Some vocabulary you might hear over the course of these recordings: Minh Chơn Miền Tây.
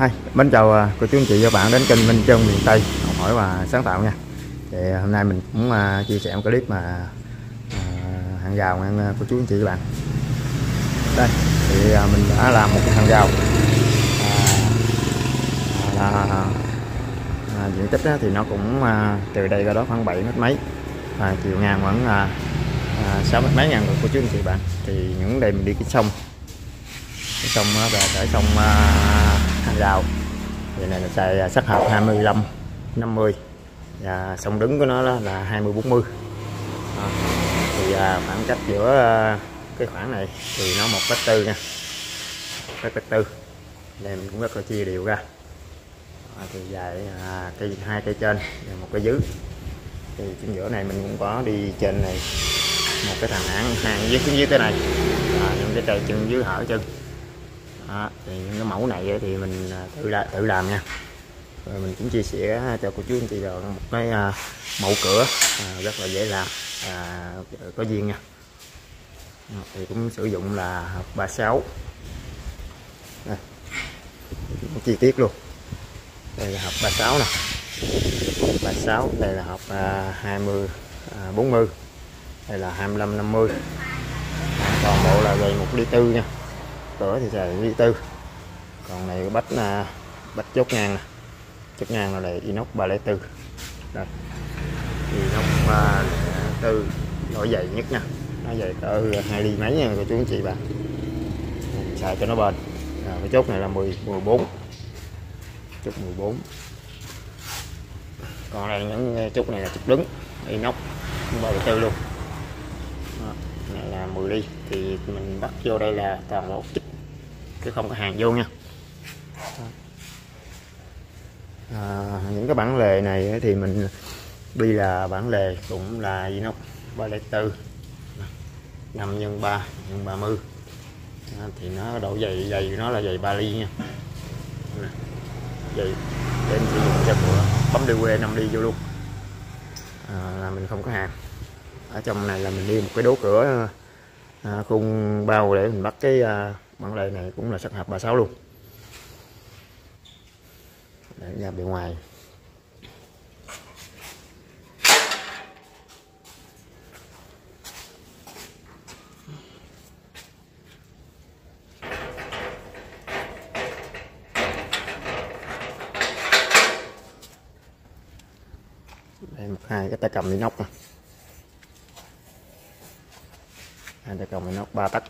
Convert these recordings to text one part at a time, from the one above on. Hi, mến chào cô chú anh chị và bạn đến kênh Minh Chơn Miền Tây, học hỏi và sáng tạo nha. Thì hôm nay mình cũng chia sẻ một clip mà hàng rào nha cô chú anh chị và bạn. Đây, thì mình đã làm một cái hàng rào diện tích thì nó cũng từ đây ra đó khoảng 7 mét mấy và chiều ngang khoảng 6 mét mấy ngang rồi cô chú anh chị bạn. Thì những đây mình đi cái sông về tới sông hàng rào thì này là xài sắt hợp 25-50 và sông đứng của nó là 20-40. Thì khoảng cách giữa cái khoảng này thì nó 1,4 nha, 1,4 đây mình cũng rất là chia đều ra. Thì dài cây 2 cây trên và 1 cây dưới. Thì trên giữa này mình cũng có đi trên này một cái thằng hàng dưới tới này những cái cây chân dưới hở chân. Đó, thì những cái mẫu này thì mình tự làm nha, rồi mình cũng chia sẻ cho cô chú anh chị rồi một cái mẫu cửa rất là dễ làm, có duyên nha. Thì cũng sử dụng là hộp 36 đây. Chi tiết luôn, đây là hộp 36 nè, 36 đây là hộp 20-40, đây là 25-50, toàn bộ là dày 1,4 ly nha. Cửa thì xài 1,4 ly, còn này bách là bách chốt ngang nè, chốt ngang là đây inox 304 đây, inox 304 loại dày nhất nha, nó dày cỡ 2 ly mấy nha cô chú anh chị bạn, xài cho nó bền. Cái chốt này là 14 chốt 14, còn đây những chốt này là chốt đứng inox 304 luôn. Này là 10 ly thì mình bắt vô đây là toàn bộ chích chứ không có hàng vô nha. Những cái bản lề này thì mình bi là bản lề cũng là inox 304 5 x 3 x 30. Thì nó độ dày nó là dày 3 ly nha. Vậy để mình sử dụng cho cửa bấm DQ 5 ly vô luôn, là mình không có hàng. Ở trong này là mình đi một cái đố cửa khung bao để mình bắt cái bản lề này cũng là sắt hợp 36 luôn. Để ra bên ngoài đây một hai cái tay cầm đi nóc nè, anh ta cầm nó 3 tấc.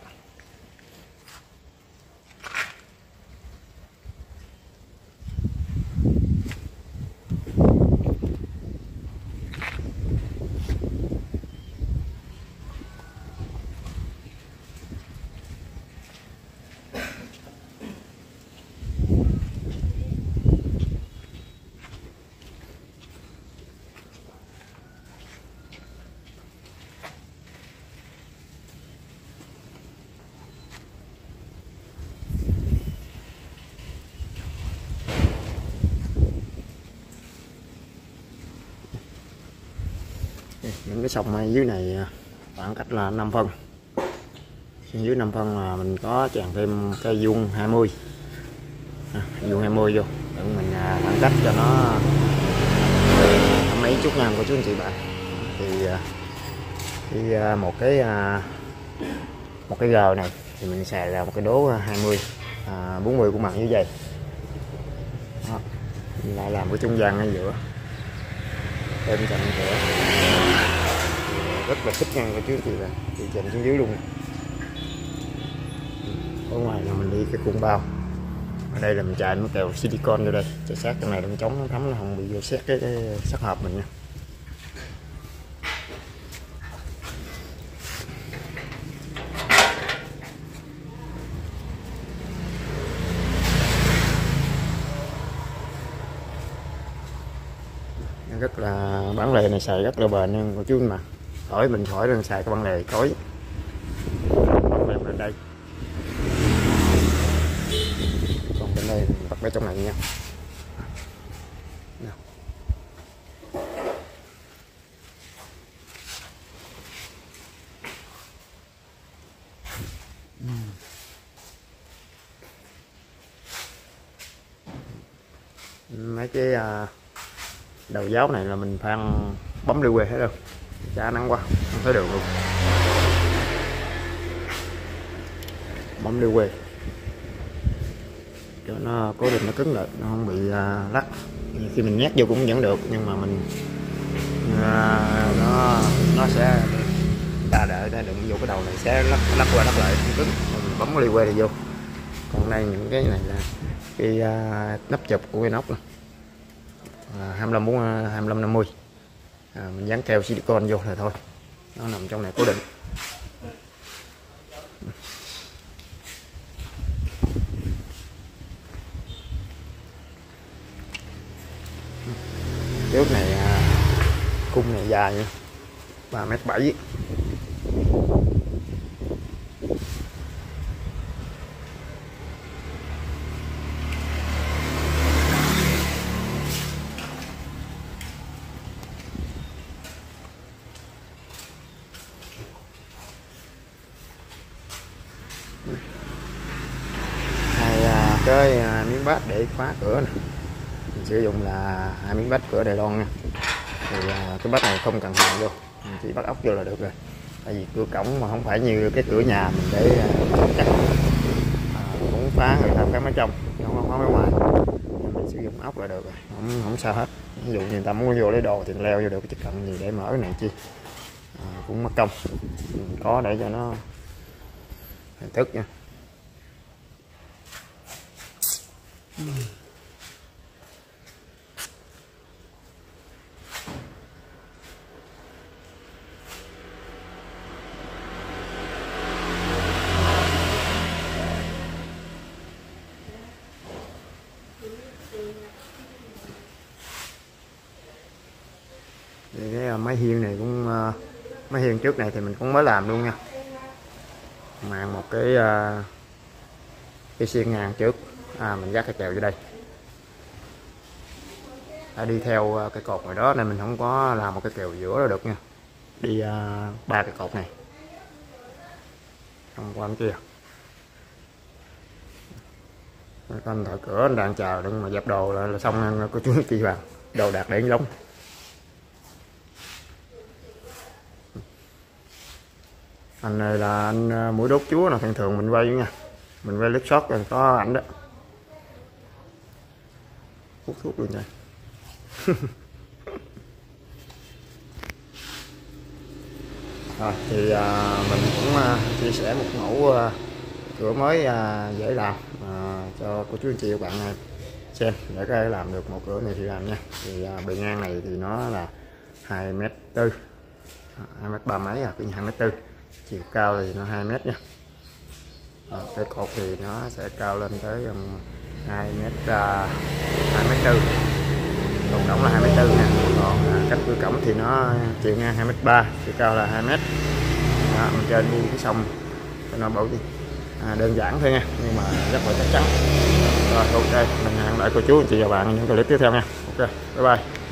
Những cái sông ở dưới này khoảng cách là 5 phân, dưới 5 phân là mình có chèn thêm cây vuông 20 vuông 20 vô để mình khoảng cách cho nó mấy chút ngang của chú anh chị bạn. Thì một cái gờ này thì mình xài là một cái đố 20-40 của mặt như vậy. Đó, lại làm cái trung gian ở giữa em chậm cửa rất là thích ngang của chú chị là chị chậm xuống dưới luôn. Ở ngoài là mình đi cái cuộn bao, ở đây là mình chạy nó kèo silicon vô đây, chạy sát trong này đừng chống nó thấm, nó không bị vô xét cái sắt hợp mình nha. Rất là bản lề này xài rất là bền nha cô chú anh mà. Khỏi mình khỏi đang xài cái bản lề cối. Bên đây. Còn bên đây mình bắt ở trong này nha. Mấy cái đầu giáo này là mình phải ăn bấm lưu quê hết rồi, chả nắng quá không thấy đường luôn. Bấm lưu quê cho nó cố định, nó cứng lại, nó không bị lắc. Khi mình nhét vô cũng vẫn được, nhưng mà mình nó sẽ ta đợi ta đựng vô cái đầu này sẽ lắc qua lắc lại không cứng, mình bấm lưu quê này vô. Còn đây những cái này là cái nắp chụp của cái nóc này. 25 50, mình dán keo silicon vô là thôi, nó nằm trong này cố định. Trước này khung này dài nha, 3,7 m. Cái miếng bát để khóa cửa này mình sử dụng là 2 miếng bát cửa Đài Loan nha. Thì cái bát này không cần hàn vô, mình chỉ bắt ốc vô là được rồi. Tại vì cửa cổng mà không phải như cái cửa nhà mình để chắc cũng phá người ta cái máy trong, không có máy ngoài, mình sử dụng ốc là được rồi, không sao hết. Ví dụ như người ta muốn vô lấy đồ thì leo vô được, chứ cần gì để mở cái này chi cũng mất công. Mình có để cho nó hình thức nha. Thì cái máy hiên này cũng máy hiên trước này thì mình cũng mới làm luôn nha, mang một cái xiên ngang trước. Mình dắt cái kèo vô đây đã đi theo cái cột ngoài đó nên mình không có làm một cái kèo giữa là được nha. Đi 3 cái cột này không qua kia. Anh thợ cửa đang chờ đừng mà dẹp đồ là xong, anh có chú chi vào đồ đạc để giống. Anh này là anh mũi đốt chúa là thường mình quay nha, mình quay lướt shot rồi có ảnh đó. Hút thuốc luôn rồi. Rồi thì mình cũng chia sẻ một mẫu cửa mới dễ làm cho cô chú anh chị các bạn này xem, để các em làm được một cửa này thì làm nha. Thì bề ngang này thì nó là 2,4 m, 2,3 m mấy à, cái 2,4 m, chiều cao thì nó 2 m nha. Cái cột thì nó sẽ cao lên tới 2,4 m, tổng cộng là 2,4 m nè. Còn cách cửa cổng thì nó chiều ngang 2,3 m, chiều cao là 2 m. Đó, mình trên đi cái sông cho nó bảo gì đơn giản thôi nha, nhưng mà rất là chắc chắn. Rồi ok, mình hẹn lại cô chú chị và bạn những clip tiếp theo nha. Ok, bye bye.